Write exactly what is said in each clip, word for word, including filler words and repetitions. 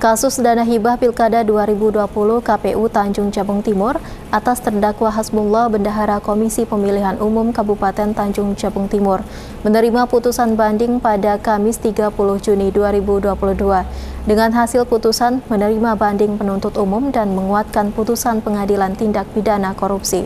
Kasus dana hibah Pilkada dua ribu dua puluh K P U Tanjung Jabung Timur atas terdakwa Hasbullah, Bendahara Komisi Pemilihan Umum Kabupaten Tanjung Jabung Timur, menerima putusan banding pada Kamis tiga puluh Juni dua ribu dua puluh dua. Dengan hasil putusan menerima banding penuntut umum dan menguatkan putusan Pengadilan Tindak Pidana Korupsi.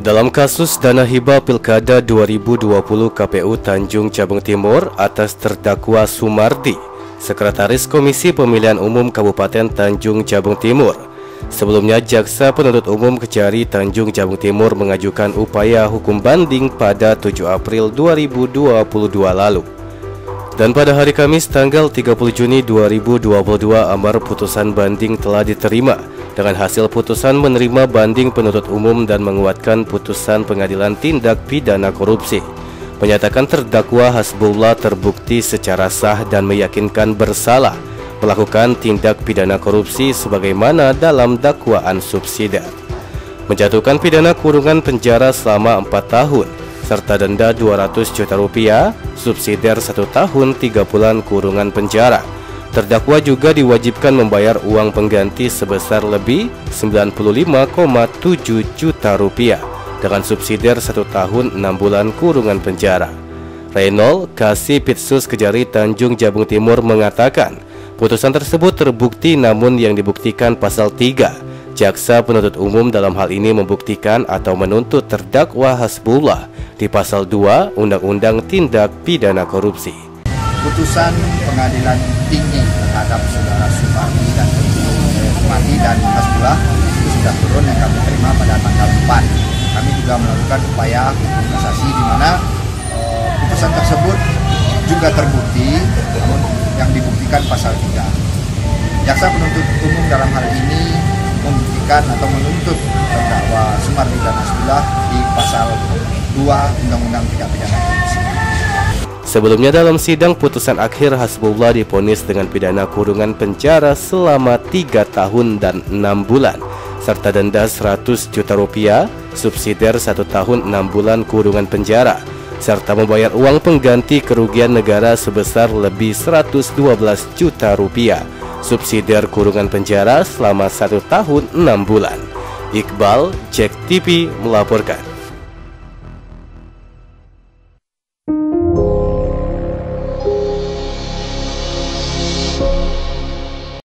Dalam kasus dana hibah Pilkada dua ribu dua puluh K P U Tanjung Jabung Timur atas terdakwa Sumarni, Sekretaris Komisi Pemilihan Umum Kabupaten Tanjung Jabung Timur. Sebelumnya, Jaksa Penuntut Umum Kejari Tanjung Jabung Timur mengajukan upaya hukum banding pada tujuh April dua ribu dua puluh dua lalu. Dan pada hari Kamis tanggal tiga puluh Juni dua ribu dua puluh dua, amar putusan banding telah diterima. Dengan hasil putusan menerima banding penuntut umum dan menguatkan putusan Pengadilan Tindak Pidana Korupsi, menyatakan terdakwa Hasbullah terbukti secara sah dan meyakinkan bersalah melakukan tindak pidana korupsi sebagaimana dalam dakwaan subsidiar, menjatuhkan pidana kurungan penjara selama empat tahun serta denda dua ratus juta rupiah, subsidiar satu tahun tiga bulan kurungan penjara. Terdakwa juga diwajibkan membayar uang pengganti sebesar lebih sembilan puluh lima koma tujuh juta rupiah dengan subsidiar satu tahun enam bulan kurungan penjara. Reynold, Kasipitsus Kejari Tanjung Jabung Timur mengatakan, putusan tersebut terbukti namun yang dibuktikan pasal tiga. Jaksa penuntut umum dalam hal ini membuktikan atau menuntut terdakwa Hasbullah di pasal dua Undang-Undang Tindak Pidana Korupsi. Putusan pengadilan tinggi terhadap saudara Sumarni dan Sumarni dan Hasbullah sudah turun yang kami terima pada tanggal empat. Kami juga melakukan upaya hukum kasasi di mana e, putusan tersebut juga terbukti, namun yang dibuktikan pasal tiga. Jaksa penuntut umum dalam hal ini membuktikan atau menuntut terdakwa Sumarni dan Hasbullah di pasal dua Undang-Undang Tindak Pidana Korupsi. Sebelumnya dalam sidang putusan akhir, Hasbullah diponis dengan pidana kurungan penjara selama tiga tahun dan enam bulan serta denda seratus juta rupiah, subsidiar satu tahun enam bulan kurungan penjara serta membayar uang pengganti kerugian negara sebesar lebih seratus dua belas juta rupiah, subsidiar kurungan penjara selama satu tahun enam bulan. Iqbal, Cek T V melaporkan.